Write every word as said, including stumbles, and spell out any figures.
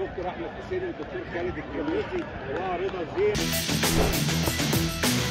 دكتور احمد حسين والدكتور خالد الكميسي ورضا الزين.